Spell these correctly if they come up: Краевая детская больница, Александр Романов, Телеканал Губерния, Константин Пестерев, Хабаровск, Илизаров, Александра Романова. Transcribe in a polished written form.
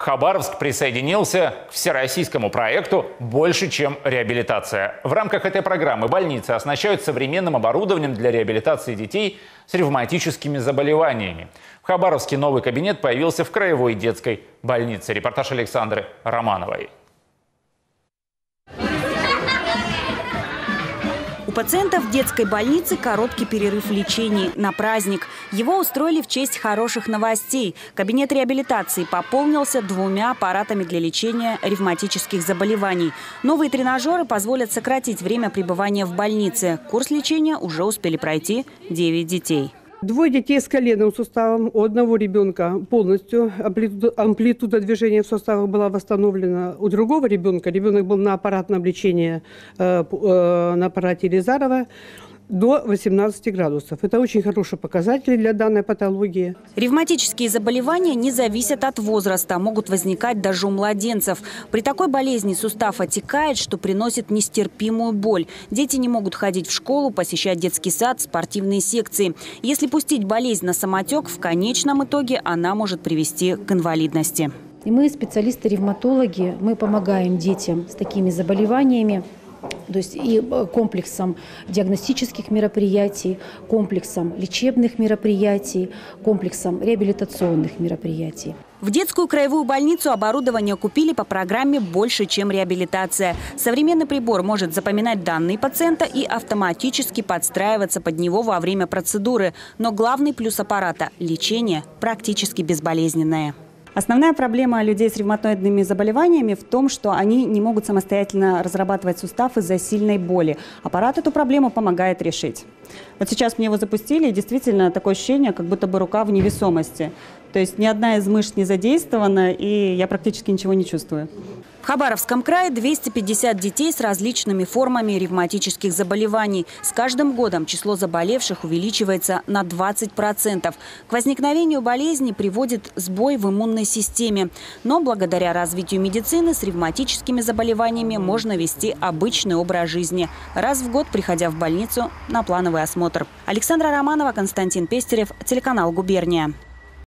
Хабаровск присоединился к всероссийскому проекту «Больше, чем реабилитация». В рамках этой программы больницы оснащают современным оборудованием для реабилитации детей с ревматическими заболеваниями. В Хабаровске новый кабинет появился в Краевой детской больнице. Репортаж Александры Романовой. У пациентов в детской больнице короткий перерыв в лечении на праздник. Его устроили в честь хороших новостей. Кабинет реабилитации пополнился 2 аппаратами для лечения ревматических заболеваний. Новые тренажеры позволят сократить время пребывания в больнице. Курс лечения уже успели пройти 9 детей. 2 детей с коленным суставом, у одного ребенка полностью амплитуда движения в суставах была восстановлена. У другого ребенок был на аппаратном лечении, на аппарате Илизарова, до 18 градусов. Это очень хороший показатель для данной патологии. Ревматические заболевания не зависят от возраста, могут возникать даже у младенцев. При такой болезни сустав отекает, что приносит нестерпимую боль. Дети не могут ходить в школу, посещать детский сад, спортивные секции. Если пустить болезнь на самотек, в конечном итоге она может привести к инвалидности. И мы, специалисты-ревматологи, мы помогаем детям с такими заболеваниями. То есть и комплексом диагностических мероприятий, комплексом лечебных мероприятий, комплексом реабилитационных мероприятий. В детскую краевую больницу оборудование купили по программе «Больше, чем реабилитация». Современный прибор может запоминать данные пациента и автоматически подстраиваться под него во время процедуры. Но главный плюс аппарата – лечение практически безболезненное. Основная проблема людей с ревматоидными заболеваниями в том, что они не могут самостоятельно разрабатывать сустав из-за сильной боли. Аппарат эту проблему помогает решить. Вот сейчас мне его запустили, и действительно такое ощущение, как будто бы рука в невесомости. То есть ни одна из мышц не задействована, и я практически ничего не чувствую. В Хабаровском крае 250 детей с различными формами ревматических заболеваний. С каждым годом число заболевших увеличивается на 20%. К возникновению болезни приводит сбой в иммунной системе. Но благодаря развитию медицины с ревматическими заболеваниями можно вести обычный образ жизни, раз в год приходя в больницу на плановый осмотр. Александра Романова, Константин Пестерев, телеканал «Губерния».